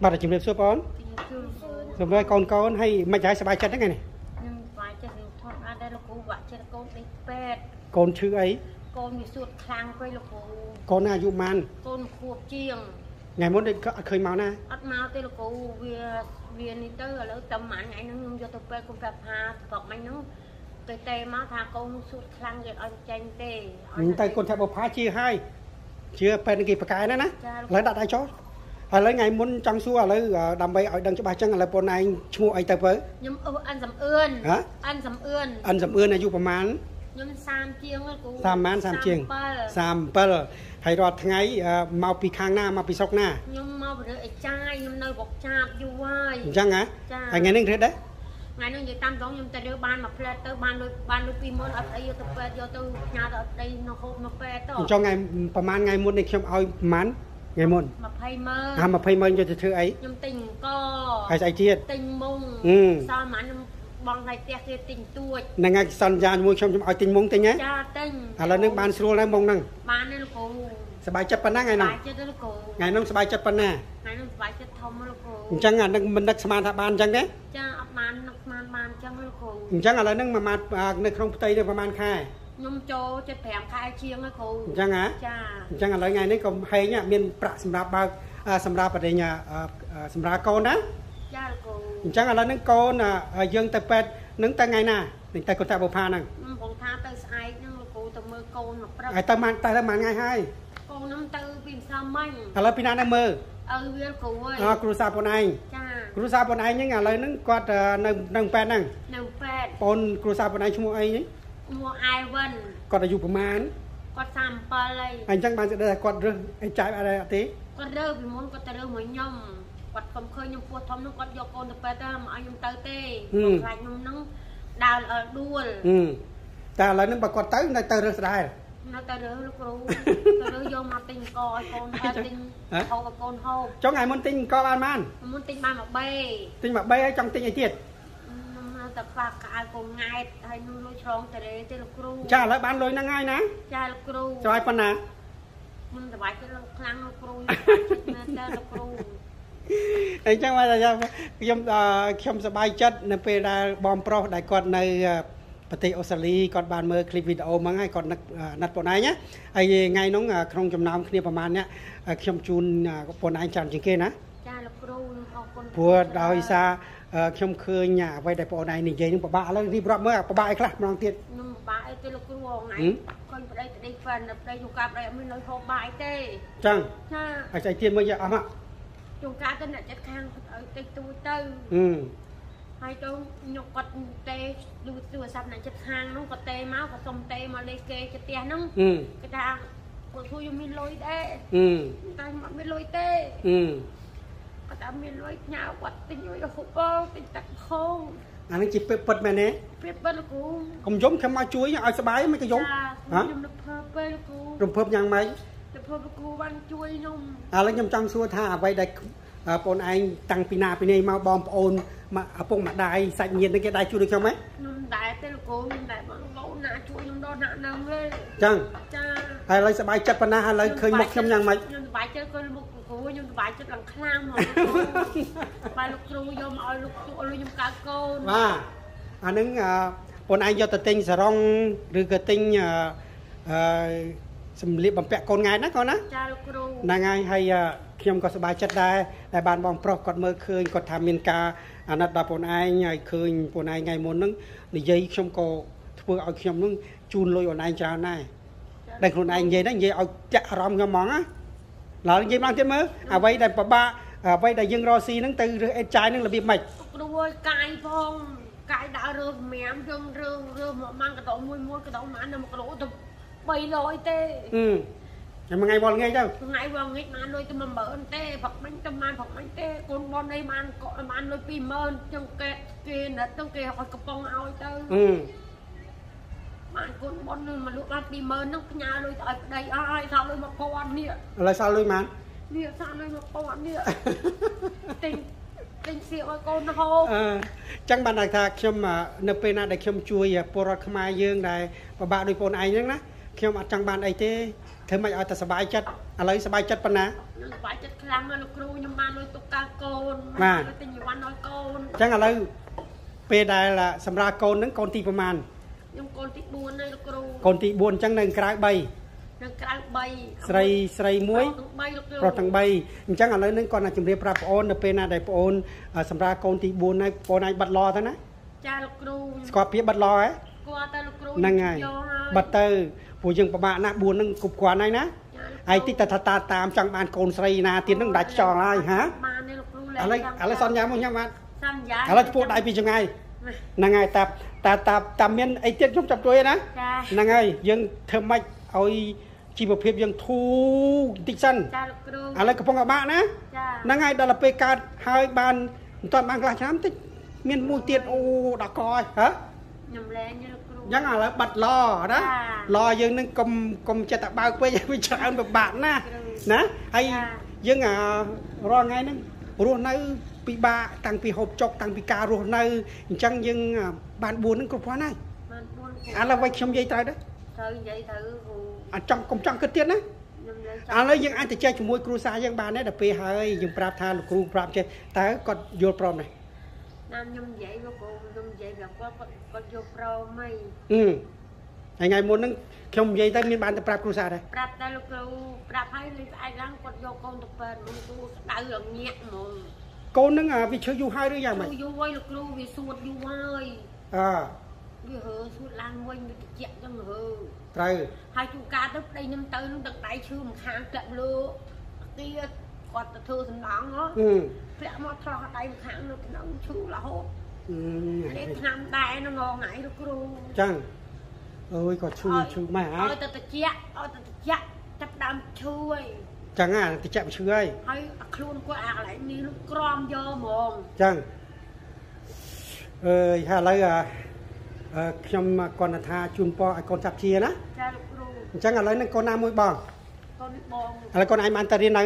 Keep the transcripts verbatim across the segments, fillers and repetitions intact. bà đã chịu được sốt bón rồi với con con hay mày trái sờ bài chân đấy này con chữ ấy con là dụ man ngày muốn định khơi máu na tay con theo bộ phá chia hai chia bên kịp cái đó nè lấy đặt ai chó à lấy ngày muốn trăng xua lấy đầm bay ở đằng chỗ bà trăng là bọn này chua ấy tập với nhưng ăn dầm ươn ăn dầm ươn ăn dầm ươn này du mán nhưng sam chiêng cũng sam mán sam chiêng sam pearl hay đọt ngay mau pì khang na mau pì sóc na nhưng mau bữa ấy chai nhưng nơi bọc chạp du vai chăng á ngày ngày nương thế đấy ngày nương như tam giống nhưng ta đưa ban mà plate tới ban đôi ban đôi pì mơn ở đây vô tập vô từ nhà ở đây nó khô nó plate tới cho ngày bà man ngày muốn này xem ao mánไงมนมาไพ่เมินทำมาไพ่เมินจะเธอไอ้ยำติ่งก็ไอ้ไอเทียดติ่งมุงอืมซาหมันบองไอเทียดติ่งตัวในงานสัญญาณมวยชมชมเอาติ่งมุงติ่งเนี้ยจ้าติ่งอ่ะแล้วนึกบานสโลว์แล้วมองนั่งบานนี่ลูกกูสบายจัดปนนะไงน้องสบายจัดลูกกูไงน้องสบายจัดปนนะไงน้องสบายจัดทอมลูกกูจังอ่ะนึกมันนักสมานทบานจังเนี้ยจ้าอับมันนักมันบานจังลูกกูจังอ่ะแล้วนึกมามาในครองไตเดือประมาณค่ายยมโจจะแถมค่ายเชียงนะครูจังอ่ะจ้าจังอ่ะแล้วไงนี่ก็ให้เนี่ยมีประสำราบสำราบประเดี๋ยวเนี่ยสำราบโกนนะจ้าครูจังอ่ะแล้วนึกโกนอ่ะยังแต่เป็นนึกแต่ไงน่ะนึกแต่คนแต่บุพานังผมท้าแต่ไอ้นึกครูแต่มือโกนไอ้แต่มันแต่ละมันไงให้โกนน้ำตื้อพิมพ์สามัญแล้วพี่น้าในมือเออเวียนครูอ๋อครูสาปนายจ้าครูสาปนายยังไงเลยนึกกว่านึกนึกเป็นนั่งนึกเป็นปนครูสาปนายชั่วโมงไอ้นี่มัวไอวันก็อายุประมาณก็สามปีเลยอันจังบานจะได้กอดเรื่องไอ้ใจอะไรอ่ะตีก็เรื่องพี่มนก็จะเรื่องเหมือนยมกอดความเคยยมปวดท้องน้องกอดยกโกนไปแต่มาอยมเตยเต้ใครยมน้องดาวดูลแต่อะไรนั่นประกอบเตยในเตยเรื่องอะไรในเตยเรื่องลูกรู้เตยเรื่องยมมาติงกอดโกนติงโฮกับโกนโฮจังไงมนติงกอดบ้านมันมนติงบ้านแบบเบ้ติงแบบเบ้จังติงไอเทียดแต่ฝากกับไอ้คนง่ายให้นุ่งลุยช้องแต่เด็กเจ้าครูจ้าแล้วบ้านลอยนั่งง่ายนะจ้าครูสบายปะนะมันสบายเจ้าครั้งครูเจ้าครูไอ้จังว่าอะไรจ้าย่อมย่อมสบายจัดในเวลาบอมโปรได้ก่อนในปฏิโอซาลีก่อนบานเมื่อคลิปวิดีโอมาง่ายก่อนนัดปนายเนี้ยไอ้ไงน้องครองจำนำคือประมาณเนี้ยย่อมจูนปนายจำจริงๆนะจ้าครูพวกดาวอิสาชมเคยหยาไว้ได้ปอในนี่เจนึงปะบ้าแล้วที่รับเมื่อปะบ้าไอ้ครับน้องเตี้ยน้องบ้าไอ้เตี้ยลูกกลัวไงคนไปได้ได้ฟันไปอยู่กับอะไรไม่น้อยพอบ้าไอ้เตี้ยจังไอ้ใจเตี้ยเมื่อเยอะอ่ะอยู่กับเตี้ยเนี่ยจัดข้างไอ้เตี้ยตัวเตี้ยให้ตัวยกกดเตี้ยดูตัวสับเนี่ยจัดข้างน้องกดเตี้ยม้ากดสมเตี้ยมาเลยเกยจัดเตี้ยน้องกระดาษกดทุ่ยมีลอยเต้ตายมันไม่ลอยเต้ก็จะมีรอยหนาวัดติดอยู่ในหูบ้องติดตะโคงอันนั้นจีบเป็ดแม่เนี่ยเป็ดเป็ดลูกกูผมย้อมแค่มาช่วยอย่างไอ้สบายไม่ก็ย้อมฮะย้อมเพิ่มเป็ดลูกกูย้อมเพิ่มยังไหมย้อมเพิ่มลูกกูวันช่วยย้อมอ่าแล้วย้อมจังซัวท่าไปได้ปนไอ้ตังปีนาปีนี้มาบอมปนมาปงมาได้ใส่เงียนในแกได้ช่วยได้ใช่ไหมย้อมได้เป็ดลูกกูย้อมได้มาลูกหนาช่วยย้อมโดนหนาหนังเลยจังจ้าอะไรสบายจัดปนะอะไรเคยมกย้อมยังไหมย้อมสบายจัดก็มกโอ้ยยมบายจัดหลังคลางหมดบายลูกครูยมเอาลูกตัวลูกยมกาโกนว่าอันนึงปนไอยอตติงสรองหรือกติงสมริบบำเพ็ญโกนไงนะก่อนนะจ้าลูกครูนางไงให้เขียมก็สบายจัดได้แต่บานบองโปรกดเมื่อคืนกดทำเมนกาอันนั้นดาปนไอไงคืนปนไอไงมนนึงนี่ยัยเขียมก็ทั่วเอาเขียมนึงจูนลอยปนไอจ้าหน้าแต่คนไอยัยนั่นยัยเอาจะรำกับมองอ่ะเราเยี่ยมร่างเทียมมือเอาไว้ได้ปะบ้าเอาไว้ได้ยังรอซีนั่งตือเรือไอ้ใจนั่งระเบียบใหม่ด้วยกายพองกายดาวเรือแหมเรือเรือเรือหมอกมังกระโดดมวยมวยกระโดดมันเดินกระโดดตบไปลอยเต้อืมยังไงบอลไงเจ้าไงบอลไงมันลอยตะมันเบิร์นเต้ผักมันตะมันผักมันเต้กวนบอลในมันเกาะมันลอยปีเมินจังเกะเกณฑ์นะจังเกะหอยกระปองเอาเต้อืมมันกวนบอลนึงมันลุกลับปีเมินน้องพญาเลยต่อยไปได้อะไรสาวเลยมาปอนเนี่ยอะไรสาวเลยมันเนี่ยสาวเลยมาปอนเนี่ยติงติงเสียวโกนโฮจังบันไดทาเข้มเนปนาได้เข้มช่วยปรดขมาเยื่อได้ปะบะโดยปนไอ้นั่นนะเข้มจังบันไอ้เต้เธอไม่เอาแต่สบายจัดอะไรสบายจัดปะนะสบายจัดครั้งนะลูกครูยมมาเลยตุกกาโกน มาจังอะไรเปย์ได้ละสำราโกนนั้นโกนตีประมาณยงโกนตีบวนเลยครูโกนตีบวนจังหนึ่งกลางใบหนึ่งกลางใบใส่ใส่มุ้ยปลอดทางใบจังอะไรนั้นก่อนอาจจะเรียบรับโอนเปย์น่าได้โอนสำราโกนตีบวนในโกนในบัดรอท่านนะจ้าลูกครูสกอเปียบัดรอไอ้นั่งไงบัตเตอร์ผู้ยังประมาณน่ะบวนนั่งกรุบกว่าในนะไอ้ที่ตาตาตามจังบานโกนใส่นาเตียนนั่งดัดจออะไรฮะอะไรอะไรซ้อนยามั้งยามันอะไรจะพูดได้ปีจังไงนางไงตาตาตาตาเมียนไอเตี้ยชอบจับตัวนะนางไงยังเธอไม่เอาชีพเพียบยังทูติชันอะไรกับพงกับบ้านนะนางไงดาราเปกาหายบานตอนบางกลางช้ำติเมียนมูเตียนโอ้ดอกคอยฮะยังอะไรบัดรอนะรอยังนึงกลมกลมจะตะบาไปยังไม่ใช่แบบบาทนะนะไอยังอ่ะรอไงนึงรู้นะปีบาตังปีหกจกตังปีการรู้นะจังยังบานบุญนั่งกลุ่มว่าไงอะไรไว้ชมยัยตายได้อันจังกลมจังเกิดเตี้ยนะอะไรยังอาจจะใจจมูกครูสายยังบานเนี่ยแต่ปีหายยังปราบทานครูปราบใจแต่ก็โยนปลอมเลยน้ำยมใหญ่ก็โกยมใหญ่แบบว่าก็โยปลอมไม่อืมยังไงมูนั่งชมยัยตายมีบานแต่ปราบครูสายได้ปราบได้ลูกครูปราบให้เลยไอ้ร่างก็โยกงตะเปิดลูกครูตายอย่างเงี้ยมึงโกนึงอ่ะวิเชยอยู่ให้หรือยังไหมอยู่ไว้ลูกลูกวิสูดอยู่ไว้อ่าวิเหอสูดล้างไว้มีเจี๊ยบจังเหอใครให้จูการตั้งใจน้ำเตยน้ำตาไหลชื่อมันค้างเก็บลูกตีกอดตะเธอสนองเนาะเพื่อมาทอดใจมันค้างลูกน้องชู้ละหกเด็กน้ำตาน้องงอไงลูกลูกจังเอ้ยกอดชู้ชู้ไม่หายเอาตะเจี๊ยบเอาตะเจี๊ยบจับดำช่วยจังอ่ะติดจับเชื่อยให้ครูนก็อะไรนี่ลูกกรอมเยอะมองจังเออฮะอะไรอ่ะเออขยมกรณธาจุนปอไอกรจับเชียนะจังอะไรนั่นกรณามวยบองอะไรกรณไอมันตะเรียนไหน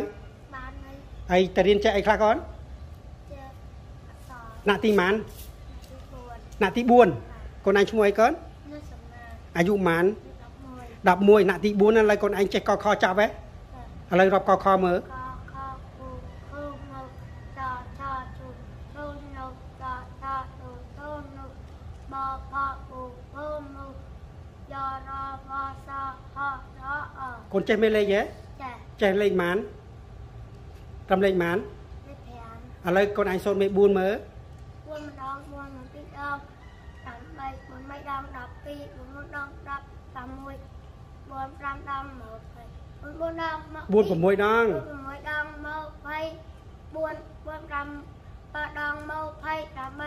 ไอตะเรียนใจไอคลาก่อนนาตีมันนาตีบุญกรณไอช่วยก่อนอายุมันดับมวยนาตีบุญอะไรกรณไอใจคอคอจับไว้อะไรรอบกอคอมือคนเจไม่เลยเยอะเจเลยมันทำเลยมันอะไรคนไอโซนไม่บูนมือบูนมันดองบูนมันติดดองทำไปมันไม่ดองดับปีมันดองดับทำมวยบูนดำดำหมดบุญกับมวยดังบุญบุญรำปะดองเมาไผ่ตาใบ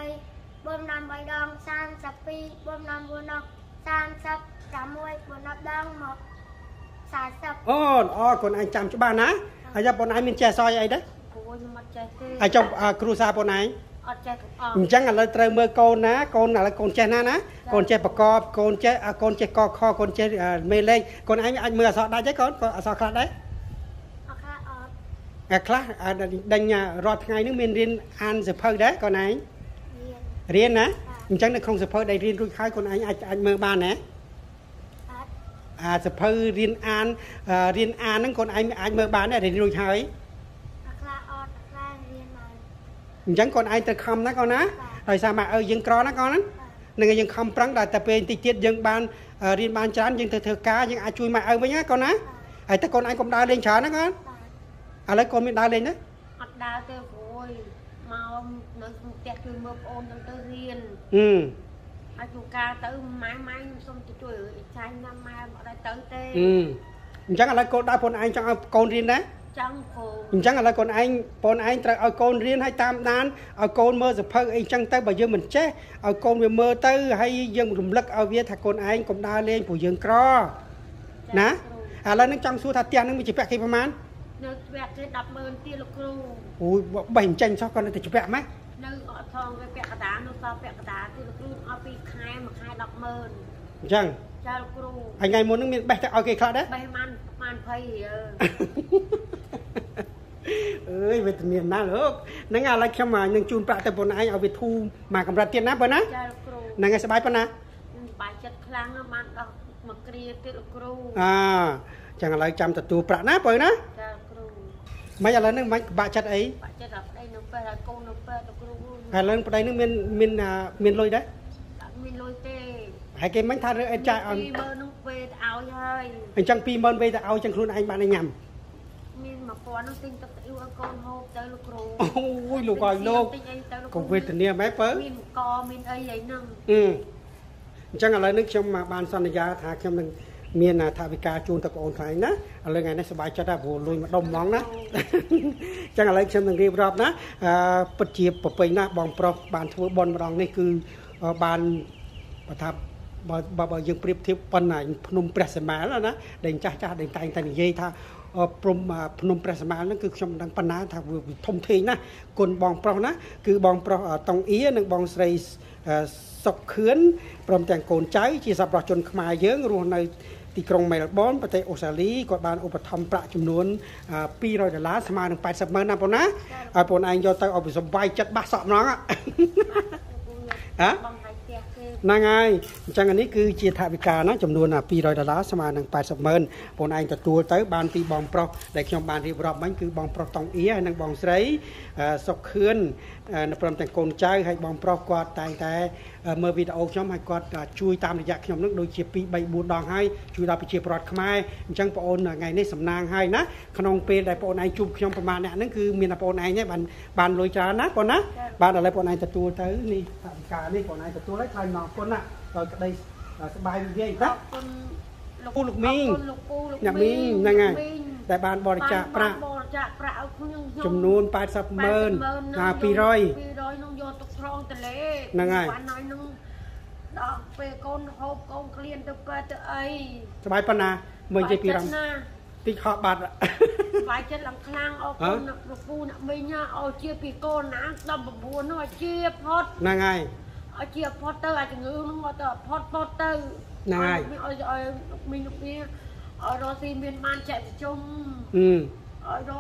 บุญรำใบดองสามสับปีบุญรำบุญดองสามสับสามมวยบุญรำดองหมดสามสับอ๋ออ๋อคนไอ้จำชุบ้านนะไอ้จับบนไอ้มินแจซอยไอ้เด้ไอ้จับครูซาบนไอ้จังอะไรเตยเมื่อโกนนะโกนอะไรโกนแจนะนะโกนแจประกอบโกนแจโกนแจคอคอโกนแจเมเล่โกนไอ้ไอ้เมื่อสอดได้ใช่ก่อนก็สอดคลาดได้คลาดดังยารอดไงนึกเมนเรียนอ่านสืบเพิ่มได้ก่อนไอ้เรียนนะจังนึกคงสืบเพิ่มได้เรียนรู้คล้ายคนไอ้ไอ้เมื่อบ้านนะสืบเพิ่มเรียนอ่านเรียนอ่านนั่งคนไอ้ไอ้เมื่อบ้านเนี่ยเรียนรู้คล้ายยังก่อนไอ้ตะคำนะก่อนนะไอ้สามาเออยังกรอนะก่อนนั้นหนึ่งยังคำปรังได้แต่เป็นติดเตียดยังบานเรียนบานจานยังเธอเธอกายังอาช่วยมาเออไว้เงี้ยก่อนนะไอ้ตะก่อนไอ้กลมดาวเล่นช้านะก่อนอะไรก่อนมีดาวเล่นนะดาวเตะโวยมาหนึ่งเตะช่วยมือโอนตั้งเตะเรียนอืมอาช่วยกาเตะไม้ไม้ส้มจะช่วยใช้น้ำมาอะไรเตะเตะอืมจังอะไรก่อนดาวพลไอ้จังเอาก่อนเรียนนะจังอะไรคนไอ้ปนไอ้แต่เอาโกนเรียนให้ตามนั้นเอาโกนเมื่อสักพักไอ้จังเตอร์แบบเยอะเหมือนเจ๊เอาโกนไปเมื่อเตอร์ให้ยังหลุมลึกเอาเวียถักคนไอ้กลมดาเล่นผู้ยังกรอนะอะไรนั่งจังสู้ทัดเตียนนั่งมีจีบแปะกี่ประมาณนึกแปะจะดับเบิร์นตีลูกครูโอ้ยบ่เห็นจังชอบกันเลยแต่จีบแปะไหมนึกเอาทองไปแปะกระดาษนึกเอาแปะกระดาษตีลูกครูเอาไปคายมาคายดับเบิร์นจังจ้าลูกครูไอ้ไงมันนึกมีแปะจะเอากี่ครั้งได้แปะมันมันไพ่เอ้ยเวทเมียนน่าเลิกนั่งอะไรเข้ามายังจูนปลาแต่บนไอเอาไปทูมากำลังเตียนนะปะนะนั่งไงสบายปะนะสบายจัดครั้งมันเอามากรีติลกรูอ่าจังอะไรจำแต่ตัวปลานะปะนะไม่อะไรนึกไม่บาดจัดไอ้บาดจัดอะไรนึกไป hai lần đây nước miền miền miền lôi đấy miền lôi tê hai cái bánh thăn anh trai anh anh trang pi mơn về thì ao chẳng luôn anh bạn anh nhầm miền mà con nó tin tao yêu con hô tới lục rù ôi lục rồi luôn còn về tình em bé phớ miền co miền ấy lấy năng ừ chẳng là lấy nước trong mà bàn son nhà thả trong mìnhเมียนทาวิกาจูนตะโกนไทยนะอะไรไงนะสบายใจได้โวลุยมาดมมองนะจังอะไรเช่นหนึ่งรีบรอบนะปัจเจียบปปนะบองปรบบานทัวบอลรองนี่คือบานประทับบ่บ่ยังเปรียบเทียบปัญหาพนมเปรสมาแล้วนะเด่นจ้าจ้าเด่นตายแต่หนีเย่ท่าปรมพนมเปรสมานั่นคือชมดังปัญหาทางทมเทนะคนบองปรนะคือบองปรตองเอี้ยหนึ่งบองไซส์สกเขื่อนปรมแต่งโกนใจจีสับประชาชนขมาเยอะรวมในตีกรงเมลบอนประเทศออสเตรเลียกอดบานอุปธรรมประจำนวนปีร้อยล้านสมาถึงแปดสิบเมตรนะปนนะปนเองยอดเตยเอาไปสมไว้จัดบ้าสอบน้องอ่ะฮะนางไงจังอันนี้คือจีทาวิกานะจำนวนปีร้อยล้านสมาถึงแปดสิบเมตรปนเองจะตัวเตยบานปีบองปลอกแต่ขยมบานที่รอบมันคือบองปลอกตองเอี้ยนางบองไส้สกเขื่อนปรมแต่งโกนใจให้บองปลอกกอดแต่แต่เมื่อวิดเอาช่องให้กอดช่วยตามระยะขยมนึกโดยเฉียบปีใบบูดดองให้ช่วยเราไปเฉียบปลอดขมายจังปอนไงในสำนางให้นะขนมเปรย์ได้ปอนไอจุ่มขยมประมาณนี้นั่นคือมีนปอนไอเนี่ยบานบานลอยจานะก่อนนะบานอะไรปอนไอจะตัวเตยนี่ทางการนี่ปอนไอจะตัวไรทายนอนคนน่ะเราจะได้สบายดีเลยนะกูลูกมิงอยากมิงยังไงแต่บานบริจาคประจำนวนแปดสิบเมินนาปีร้อยนั่งไงสบายปะนะเมื่อใจปีรำติดขอบบัตรสบายจัดหลังคลางเอาคนหนักหนักปูหนักไม่เงาเอาเชียร์ปีโก้นะตำบลบัวน้อยเชียร์พอดนั่งไงเอาเชียร์พอดเตอร์อาจจะงื้อน้องเตอร์พอดพอดเตอร์นั่งไงมีลูกนี้เอาโรตีเมียนมาแจกจุ่มเอาโร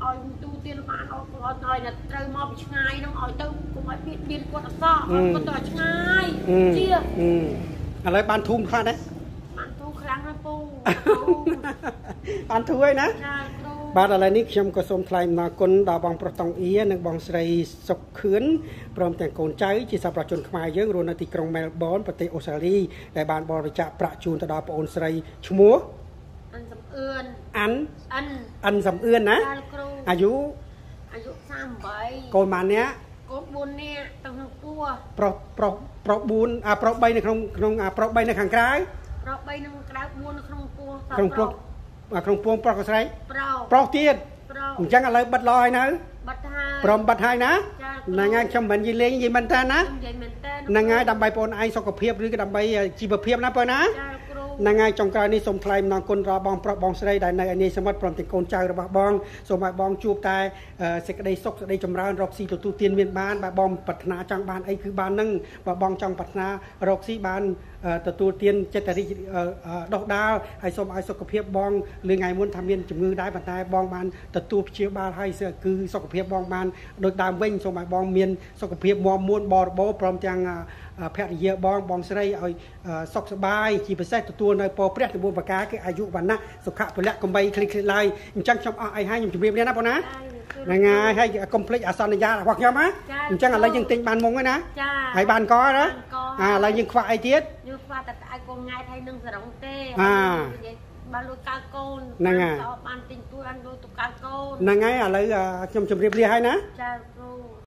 เอาดูเตียนมาเอาเอาหน่อยนะเตยมอไปช่างไงน้องเอาเตยกูไม่ปิดดินกูตัดซ่อกูต่อช่างไงเจี๊ยบอะไรบานทุ่มค่ะนะบานทุ่มครั้งนะปูบานทุ่ยนะบานอะไรนี่เชื่อมกับสมทรายมาคนดาวบองประตองเอี้ยหนึ่งบองไซส์สกเขื่อนพร้อมแต่งโกนใจจีสับประชาชนขมาเยอะรวมในตีกรงเมลบอนประเทศออสเตรเลียในบานบริจาคประจูนตะดาวปอนไซส์ชั่วโมงอันสำเอือนอันอันอันสำเอือนนะอายุอายุสามใบโกนมาเนี้ยโกนบุญเนี้ยต้องทำตัวปรบปรบปรบบุญอ่ะปรบใบในครองครองอ่ะปรบใบในขังกลายปรบใบในขังกลายบุญครองปวงครองปวงอ่ะครองปวงปรบกระไรปรบเตี้ยจังอะไรบัดลอยนะปรบบัดไฮนะนางงานชมบันยีเลี้ยงยีมันตานะนางงานดำใบปนไอสกเพียบหรือดำใบจีบเพียบนะเพื่อนนะนางงานจงการนิสมไทยนางคนรอบองปรบองสไลด์ได้ในอันนี้สมัติพร้อมติดโกนใจระบบบองสมัยบองจูบตายเสกได้ซกได้จำรานรอกซีตัวตูเตียนเมียนบ้านบองปัตนาจังบ้านไอคือบ้านนึ่งบองจังปัตนารอกซีบ้านตัวตูเตียนเจตริดอกดาวไอสมไอสกเพียบบองหรือไงม้วนทำเมียนจมือได้ปัตนาบองบ้านตัวตูเชียบ้านไอเสือคือสกเพียบบองบ้านโดยดามเว้งสมัยบองเมียนสกเพียบมอมม้วนบอร์โบพร้อมจังแพทย์เยอะบองบองสไลด์เอาซกสบายจีบเสกตัวในปอเปรี้ยตัวบนปากกาคืออายุวันนะสุขะตัวละกำไบคลิกลายจังชมไอให้ยังจุ่มเรียบเนี่ยนะปอนะยังไงให้คอมเพล็กซ์อาซานยาหวักยอมไหมจังอะไรยังติงบานมงไว้นะไอบานก้อนะอะไรยังควายเทียดยังควายแต่ไอกงไงไทยนึ่งสระองเต้บานลูกกาโกนนั่งไงบานติงตัวอันดูตุกกาโกนนั่งไงอะไรจุ่มจุ่มเรียบเรียให้นะ